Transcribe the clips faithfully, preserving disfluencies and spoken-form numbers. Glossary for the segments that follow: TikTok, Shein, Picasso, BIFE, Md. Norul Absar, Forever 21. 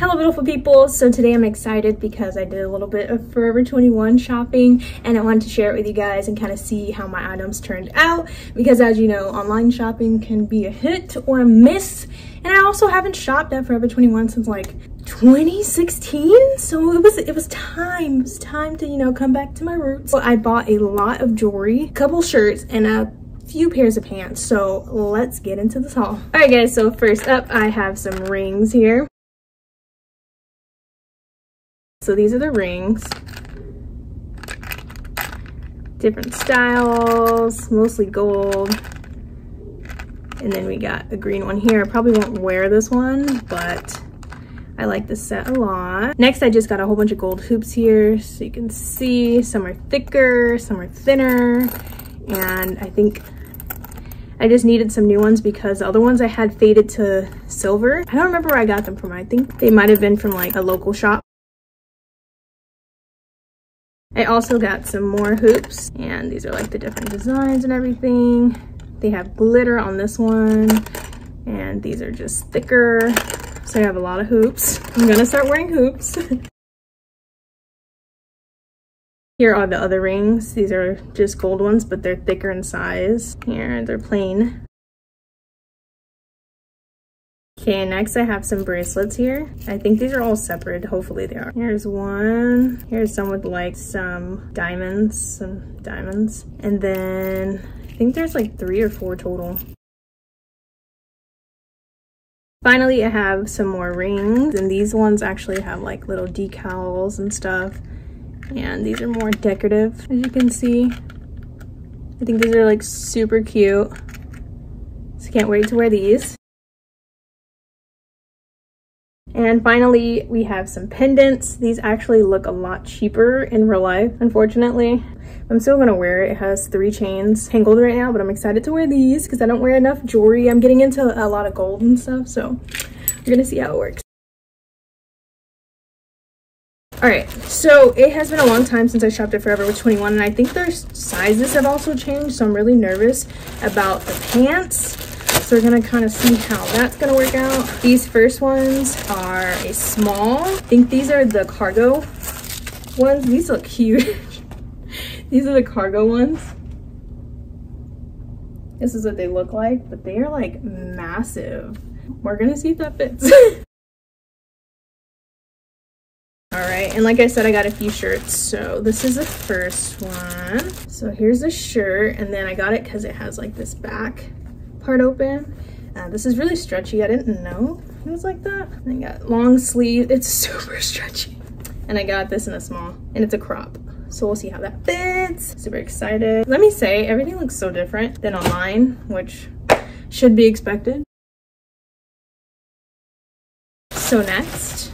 Hello beautiful people. So today I'm excited because I did a little bit of Forever twenty-one shopping and I wanted to share it with you guys and kind of see how my items turned out, because as you know, online shopping can be a hit or a miss. And I also haven't shopped at Forever twenty-one since like twenty sixteen, so it was it was time it was time to, you know, come back to my roots. Well, I bought a lot of jewelry, a couple shirts, and a few pairs of pants, so let's get into this haul. All right guys, so first up I have some rings here. So these are the rings, different styles, mostly gold, and then we got a green one here. I probably won't wear this one, but I like this set a lot. Next, I just got a whole bunch of gold hoops here, so you can see some are thicker, some are thinner, and I think I just needed some new ones because the other ones I had faded to silver. I don't remember where I got them from. I think they might have been from like a local shop. I also got some more hoops, and these are like the different designs and everything. They have glitter on this one, and these are just thicker. So I have a lot of hoops. I'm gonna start wearing hoops. Here are the other rings. These are just gold ones, but they're thicker in size. Here, they're plain. Okay, next I have some bracelets here. I think these are all separate, hopefully they are. Here's one, here's some with like some diamonds, some diamonds. And then I think there's like three or four total. Finally, I have some more rings, and these ones actually have like little decals and stuff. And these are more decorative, as you can see. I think these are like super cute. So can't wait to wear these. And finally, we have some pendants. These actually look a lot cheaper in real life, unfortunately. I'm still gonna wear it. It has three chains tangled right now, but I'm excited to wear these because I don't wear enough jewelry. I'm getting into a lot of gold and stuff, so we're gonna see how it works. All right, so it has been a long time since I shopped at Forever twenty-one, and I think their sizes have also changed, so I'm really nervous about the pants. So we're gonna kind of see how that's gonna work out. These first ones are a small. I think these are the cargo ones. These look huge. These are the cargo ones. This is what they look like, but they are like massive. We're gonna see if that fits. All right, and like I said, I got a few shirts. So this is the first one. So here's the shirt, and then I got it because it has like this back part open. Uh, this is really stretchy. I didn't know it was like that. And I got long sleeve. It's super stretchy. And I got this in a small, and it's a crop. So we'll see how that fits. Super excited. Let me say, everything looks so different than online, which should be expected. So next,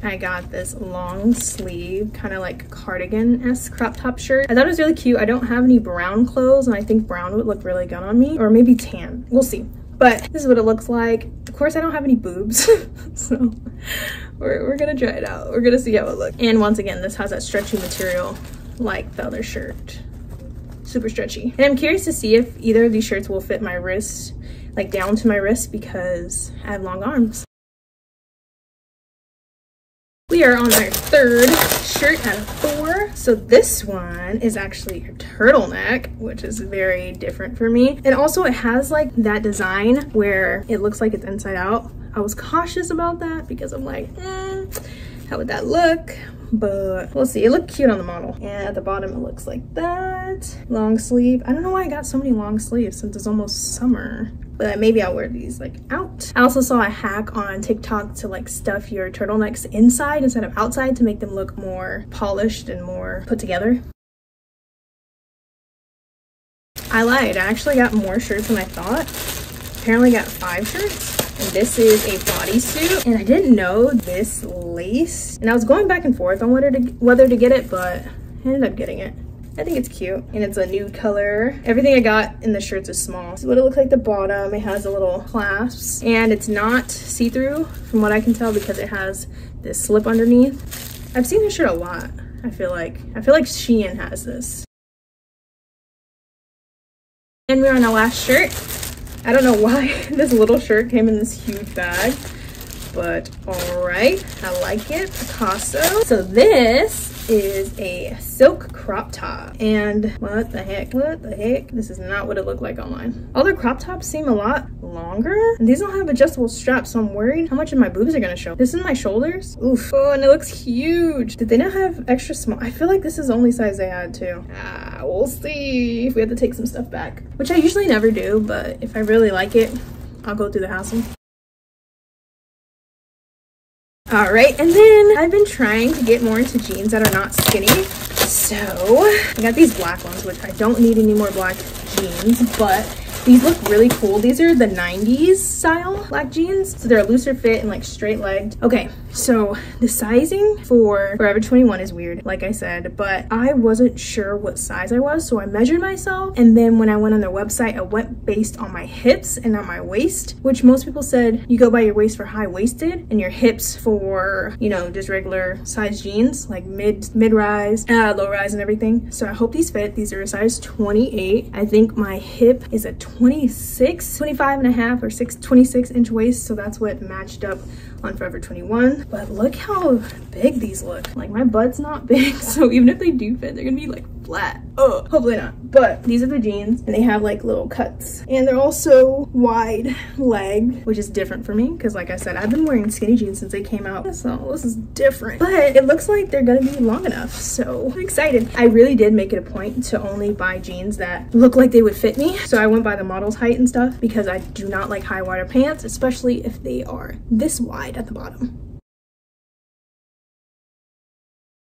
I got this long sleeve, kind of like cardigan-esque crop top shirt. I thought it was really cute. I don't have any brown clothes, and I think brown would look really good on me, or maybe tan. We'll see. But this is what it looks like. Of course, I don't have any boobs, so we're, we're gonna try it out. We're gonna see how it looks. And once again, this has that stretchy material like the other shirt. Super stretchy. And I'm curious to see if either of these shirts will fit my wrist, like down to my wrist, because I have long arms. We are on our third shirt out of four. So this one is actually a turtleneck, which is very different for me. And also it has like that design where it looks like it's inside out. I was cautious about that because I'm like, mm, how would that look? But we'll see. It looked cute on the model. And at the bottom it looks like that. Long sleeve. I don't know why I got so many long sleeves since it's almost summer. But maybe I'll wear these like out. I also saw a hack on TikTok to like stuff your turtlenecks inside instead of outside to make them look more polished and more put together. I lied, I actually got more shirts than I thought. Apparently got five shirts, and this is a bodysuit, and I didn't know this lace, and I was going back and forth on whether to, whether to get it, but I ended up getting it. I think it's cute, and it's a nude color. Everything I got in the shirts is small. This is what it looks like at the bottom. It has a little clasp, and it's not see-through from what I can tell because it has this slip underneath. I've seen this shirt a lot, I feel like. I feel like Shein has this. And we're on our last shirt. I don't know why this little shirt came in this huge bag, but all right, I like it, Picasso. So this is a silk crop top, and what the heck, what the heck, this is not what it looked like online. Other crop tops seem a lot longer, and these don't have adjustable straps, so I'm worried how much of my boobs are gonna show. This is my shoulders. Oof. Oh, and it looks huge. Did they not have extra small? I feel like this is the only size they had too. Ah, we'll see if we have to take some stuff back, which I usually never do, but if I really like it, I'll go through the hassle. All right, and then I've been trying to get more into jeans that are not skinny. So I got these black ones, which I don't need any more black jeans, but these look really cool. These are the nineties style black jeans. So they're a looser fit and like straight legged. Okay, so the sizing for Forever twenty-one is weird, like I said, but I wasn't sure what size I was. So I measured myself. And then when I went on their website, I went based on my hips and not my waist, which most people said you go by your waist for high waisted and your hips for, you know, just regular size jeans, like mid, mid rise, uh, low rise and everything. So I hope these fit. These are a size twenty-eight. I think my hip is a twenty-six, twenty-five and a half or six, twenty-six inch waist. So that's what matched up on Forever twenty-one. But look how big these look. Like my butt's not big. So even if they do fit, they're gonna be like flat. Oh, hopefully not. But these are the jeans and they have like little cuts and they're also wide leg, which is different for me. Cause like I said, I've been wearing skinny jeans since they came out. So this is different, but it looks like they're gonna be long enough. So I'm excited. I really did make it a point to only buy jeans that look like they would fit me. So I went by the model's height and stuff because I do not like high water pants, especially if they are this wide at the bottom.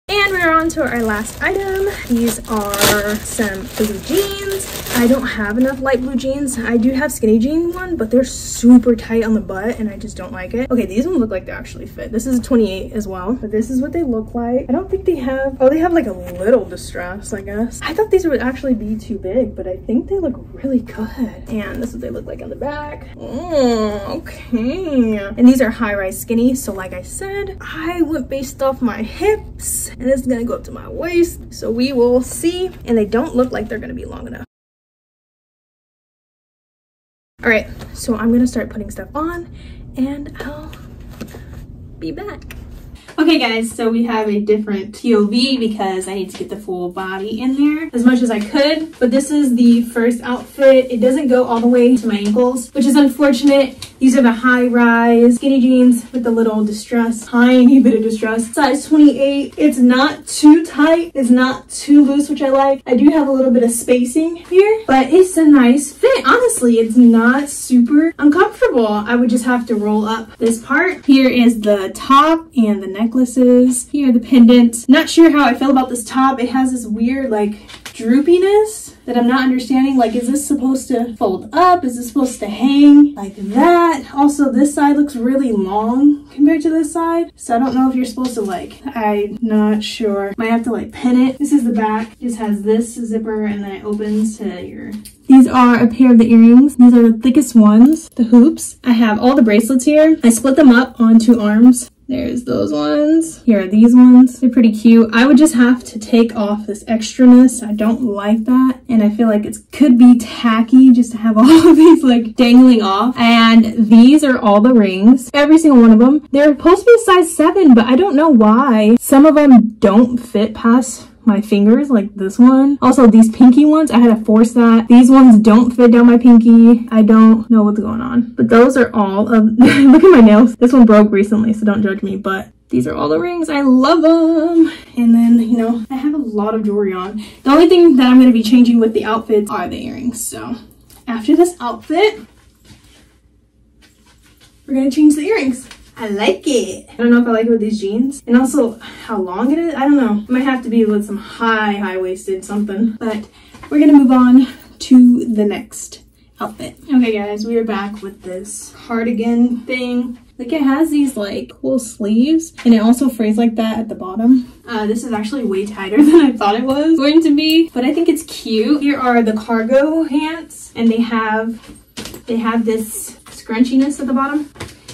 And we're on to our last item. These are some blue jeans. I don't have enough light blue jeans. I do have skinny jean one, but they're super tight on the butt and I just don't like it. Okay, these ones look like they actually fit. This is a twenty-eight as well, but this is what they look like. I don't think they have, oh, they have like a little distress, I guess. I thought these would actually be too big, but I think they look really good. And this is what they look like on the back. Mm, okay. And these are high-rise skinny. So like I said, I went based off my hips. And it's gonna go up to my waist, so we will see. And they don't look like they're gonna be long enough. All right, so I'm gonna start putting stuff on and I'll be back. Okay guys, so we have a different P O V because I need to get the full body in there as much as I could. But this is the first outfit. It doesn't go all the way to my ankles, which is unfortunate. These are the high-rise skinny jeans with the little distress, tiny bit of distress. Size twenty-eight. It's not too tight. It's not too loose, which I like. I do have a little bit of spacing here, but it's a nice fit. Honestly, it's not super uncomfortable. I would just have to roll up this part. Here is the top and the necklaces. Here are the pendants. Not sure how I feel about this top. It has this weird, like, droopiness that I'm not understanding. Like, is this supposed to fold up? Is this supposed to hang like that? Also, this side looks really long compared to this side. So I don't know if you're supposed to like, I'm not sure. Might have to like pin it. This is the back. It just has this zipper and then it opens to your... These are a pair of the earrings. These are the thickest ones, the hoops. I have all the bracelets here. I split them up on two arms. There's those ones. Here are these ones. They're pretty cute. I would just have to take off this extraness. I don't like that. And I feel like it could be tacky just to have all of these like dangling off. And these are all the rings. Every single one of them. They're supposed to be size seven, but I don't know why. Some of them don't fit past my fingers, like this one. Also, these pinky ones, I had to force that. These ones don't fit down my pinky. I don't know what's going on, but those are all of look at my nails. This one broke recently, so don't judge me, but these are all the rings. I love them. And then, you know, I have a lot of jewelry on. The only thing that I'm going to be changing with the outfits are the earrings. So after this outfit, we're going to change the earrings. I like it. I don't know if I like it with these jeans. And also how long it is, I don't know. It might have to be with some high, high-waisted something. But we're gonna move on to the next outfit. Okay guys, we are back with this cardigan thing. Like it has these like cool sleeves and it also frays like that at the bottom. Uh, this is actually way tighter than I thought it was going to be, but I think it's cute. Here are the cargo pants and they have, they have this scrunchiness at the bottom.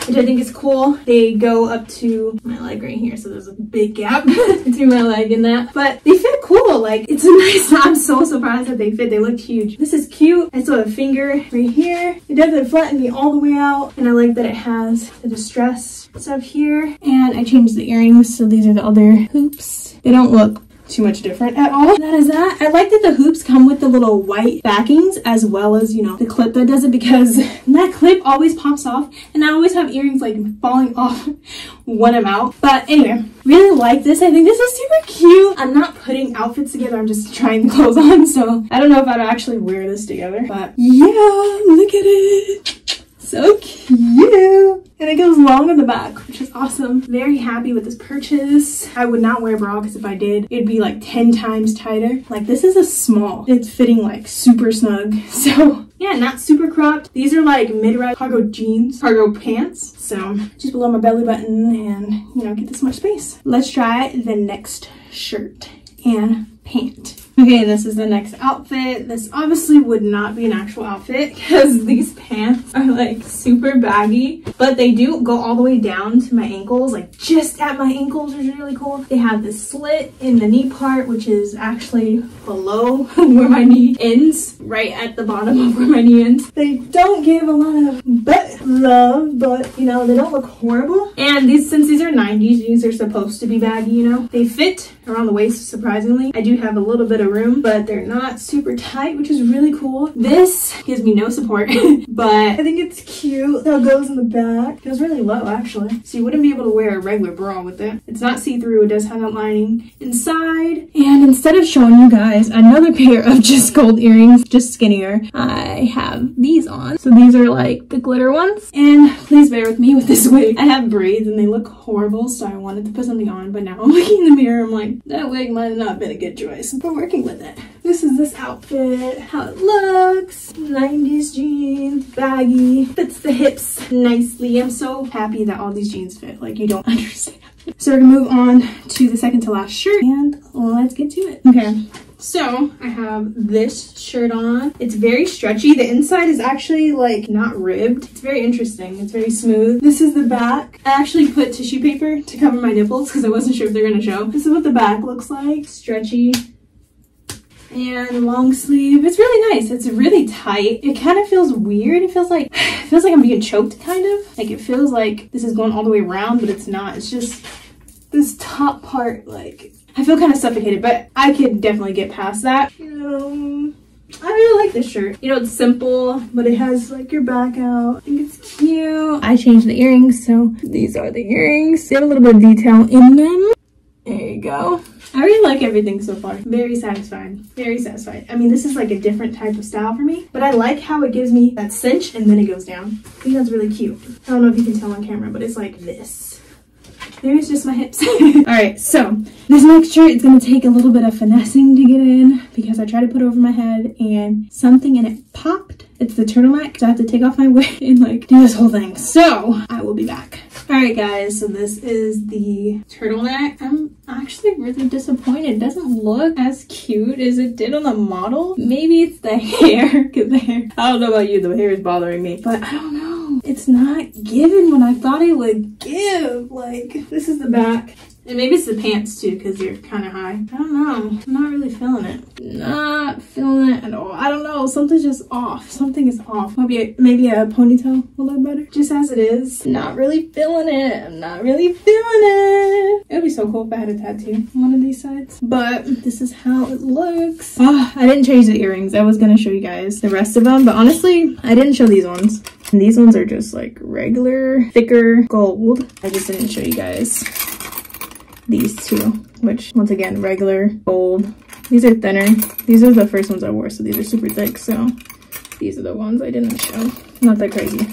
which I think is cool. They go up to my leg right here, so there's a big gap between my leg and that, but they fit cool. Like, it's a nice, I'm so surprised that they fit. They look huge. This is cute. I still have a finger right here. It doesn't flatten me all the way out, and I like that it has the distress stuff here. And I changed the earrings, so these are the other hoops. They don't look too much different at all. That is that. I like that the hoops come with the little white backings as well as, you know, the clip that does it, because that clip always pops off and I always have earrings like falling off when I'm out. But anyway, really like this. I think this is super cute. I'm not putting outfits together, I'm just trying the clothes on, so I don't know if I'd actually wear this together, but yeah, look at it. So cute. And it goes long in the back, which is awesome. Very happy with this purchase. I would not wear a bra because if I did, it'd be like ten times tighter. Like, this is a small. It's fitting like super snug. So yeah, not super cropped. These are like mid-rise cargo jeans, cargo pants. So just below my belly button and, you know, get this much space. Let's try the next shirt and pant. Okay, this is the next outfit. This obviously would not be an actual outfit because these pants are like super baggy, but they do go all the way down to my ankles, like just at my ankles, which is really cool. They have this slit in the knee part, which is actually below where my knee ends, right at the bottom of where my knee ends. They don't give a lot of butt love, but you know, they don't look horrible. And these, since these are nineties, these are supposed to be baggy, you know. They fit around the waist, surprisingly. I do have a little bit room, but they're not super tight, which is really cool. This gives me no support, but I think it's cute how it goes in the back. It goes really low, actually, so you wouldn't be able to wear a regular bra with it. It's not see-through. It does have that lining inside. And instead of showing you guys another pair of just gold earrings, just skinnier, I have these on. So these are like the glitter ones, and please bear with me with this wig. I have braids and they look horrible, so I wanted to put something on, but now I'm looking in the mirror, I'm like, that wig might not have been a good choice, but we're with it. This is this outfit, how it looks. nineties jeans, baggy, fits the hips nicely. I'm so happy that all these jeans fit, like you don't understand. So we're gonna move on to the second to last shirt and let's get to it. Okay. So I have this shirt on. It's very stretchy. The inside is actually like not ribbed. It's very interesting. It's very smooth. This is the back. I actually put tissue paper to cover my nipples because I wasn't sure if they're gonna show. This is what the back looks like. Stretchy. And long sleeve. It's really nice. It's really tight. It kind of feels weird. It feels like it feels like I'm being choked, kind of. Like, it feels like this is going all the way around, but it's not. It's just this top part, like, I feel kind of suffocated, but I could definitely get past that. Um, I really like this shirt. You know, it's simple, but it has like your back out. I think it's cute. I changed the earrings, so these are the earrings. They have a little bit of detail in them. There you go. I really like everything so far. Very satisfying. Very satisfying. I mean, this is like a different type of style for me, but I like how it gives me that cinch and then it goes down. I think that's really cute. I don't know if you can tell on camera, but it's like this. There's just my hips. All right, so this next shirt is going to take a little bit of finessing to get in because I tried to put it over my head and something in it popped. It's the turtleneck, so I have to take off my wig and like do this whole thing. So I will be back. All right, guys, so this is the turtleneck. I'm actually really disappointed. It doesn't look as cute as it did on the model. Maybe it's the hair, because the hair, I don't know about you, the hair is bothering me, but I don't know. It's not giving what I thought it would give. Like, this is the back. And maybe it's the pants too, because they're kind of high. I don't know. I'm not really feeling it. Not feeling it at all. I don't know. Something's just off. Something is off. Maybe a, maybe a ponytail will look better. Just as it is. Not really feeling it. I'm not really feeling it. It would be so cool if I had a tattoo on one of these sides. But this is how it looks. Oh, I didn't change the earrings. I was going to show you guys the rest of them. But honestly, I didn't show these ones. And these ones are just like regular, thicker gold. I just didn't show you guys these two, which once again, regular gold. These are thinner. These are the first ones I wore, so these are super thick. So these are the ones I didn't show. Not that crazy.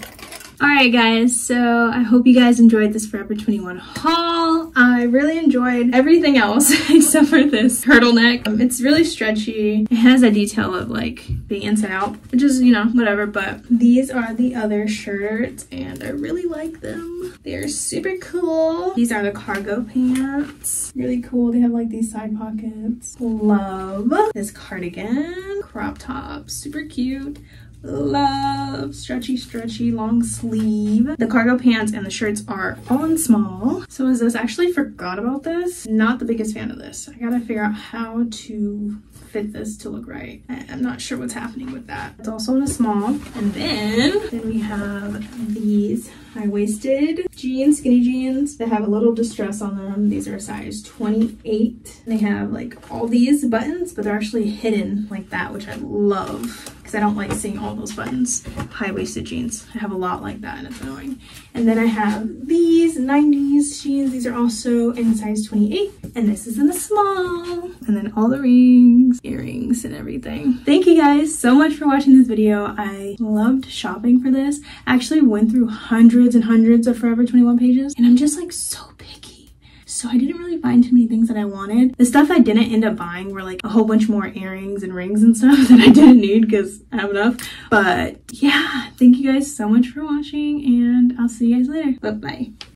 All right, guys, so I hope you guys enjoyed this Forever twenty-one haul. I really enjoyed everything else except for this turtleneck. Um, it's really stretchy. It has a detail of like being inside out, which is, you know, whatever, but these are the other shirts and I really like them. They're super cool. These are the cargo pants. Really cool. They have like these side pockets. Love this cardigan. Crop top. Super cute. love stretchy stretchy long sleeve. The cargo pants and the shirts are all in small. So is this, I actually forgot about this. Not the biggest fan of this. I gotta figure out how to fit this to look right. I'm not sure what's happening with that. It's also in a small. And then then we have these high-waisted jeans, skinny jeans that have a little distress on them. These are a size twenty-eight. They have like all these buttons, but they're actually hidden like that, which I love because I don't like seeing all those buttons. High-waisted jeans, I have a lot like that and it's annoying. And then I have these nineties jeans. These are also in size twenty-eight, and this is in a small. And then all the rings, earrings, and everything. Thank you guys so much for watching this video. I loved shopping for this. I actually went through hundreds and hundreds of Forever twenty-one pages, and I'm just like so picky, so I didn't really find too many things that I wanted. The stuff I didn't end up buying were like a whole bunch more earrings and rings and stuff that I didn't need because I have enough. But yeah, thank you guys so much for watching, and I'll see you guys later. Bye bye.